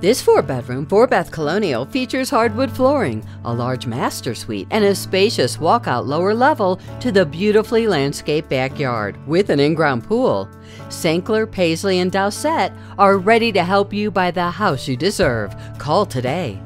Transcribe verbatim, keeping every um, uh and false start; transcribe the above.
This four-bedroom, four-bath colonial features hardwood flooring, a large master suite, and a spacious walkout lower level to the beautifully landscaped backyard with an in-ground pool. Sankler, Paisley, and Dowsett are ready to help you buy the house you deserve. Call today.